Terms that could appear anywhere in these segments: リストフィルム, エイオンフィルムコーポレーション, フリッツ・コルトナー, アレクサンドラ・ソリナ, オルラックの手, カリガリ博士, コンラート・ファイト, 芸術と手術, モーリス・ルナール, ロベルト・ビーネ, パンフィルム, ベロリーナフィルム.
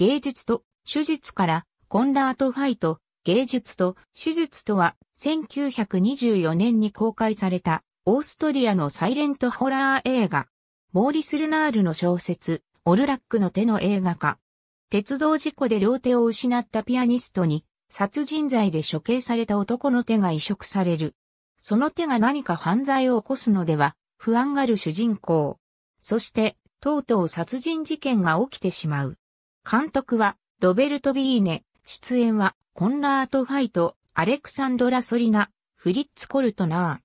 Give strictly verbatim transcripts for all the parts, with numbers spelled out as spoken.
芸術と手術からコンラート・ファイト、芸術と手術とはせんきゅうひゃくにじゅうよねんに公開されたオーストリアのサイレントホラー映画。モーリス・ルナールの小説、オルラックの手の映画化。鉄道事故で両手を失ったピアニストに殺人罪で処刑された男の手が移植される。その手が何か犯罪を起こすのでは不安がる主人公。そして、とうとう殺人事件が起きてしまう。監督はロベルト・ビーネ、出演はコンラート・ファイト、アレクサンドラ・ソリナ、フリッツ・コルトナー。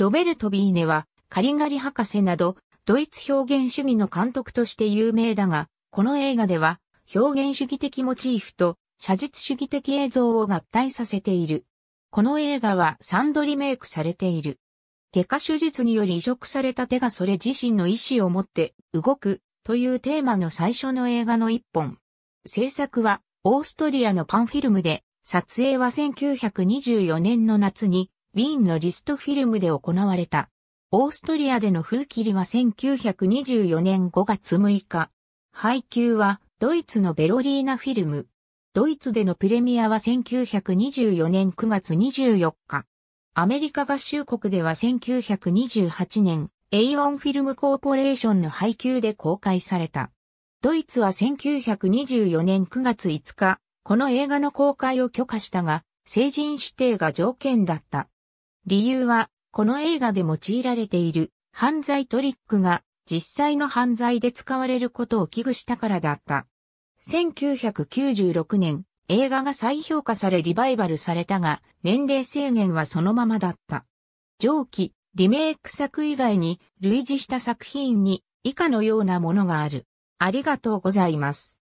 ロベルト・ビーネはカリガリ博士などドイツ表現主義の監督として有名だが、この映画では表現主義的モチーフと写実主義的映像を合体させている。この映画はさんどリメイクされている。外科手術により移植された手がそれ自身の意思を持って動くというテーマの最初の映画の一本。制作はオーストリアのパンフィルムで、撮影はせんきゅうひゃくにじゅうよねんの夏にウィーンのリストフィルムで行われた。オーストリアでの封切りはせんきゅうひゃくにじゅうよねんごがつむいか。配給はドイツのベロリーナフィルム。ドイツでのプレミアはせんきゅうひゃくにじゅうよねんくがつにじゅうよっか。アメリカ合衆国ではせんきゅうひゃくにじゅうはちねん、エイオンフィルムコーポレーションの配給で公開された。ドイツはせんきゅうひゃくにじゅうよねんくがついつか、この映画の公開を許可したが、成人指定が条件だった。理由は、この映画で用いられている犯罪トリックが実際の犯罪で使われることを危惧したからだった。せんきゅうひゃくきゅうじゅうろくねん、映画が再評価されリバイバルされたが、年齢制限はそのままだった。上記、リメイク作以外に類似した作品に以下のようなものがある。ありがとうございます。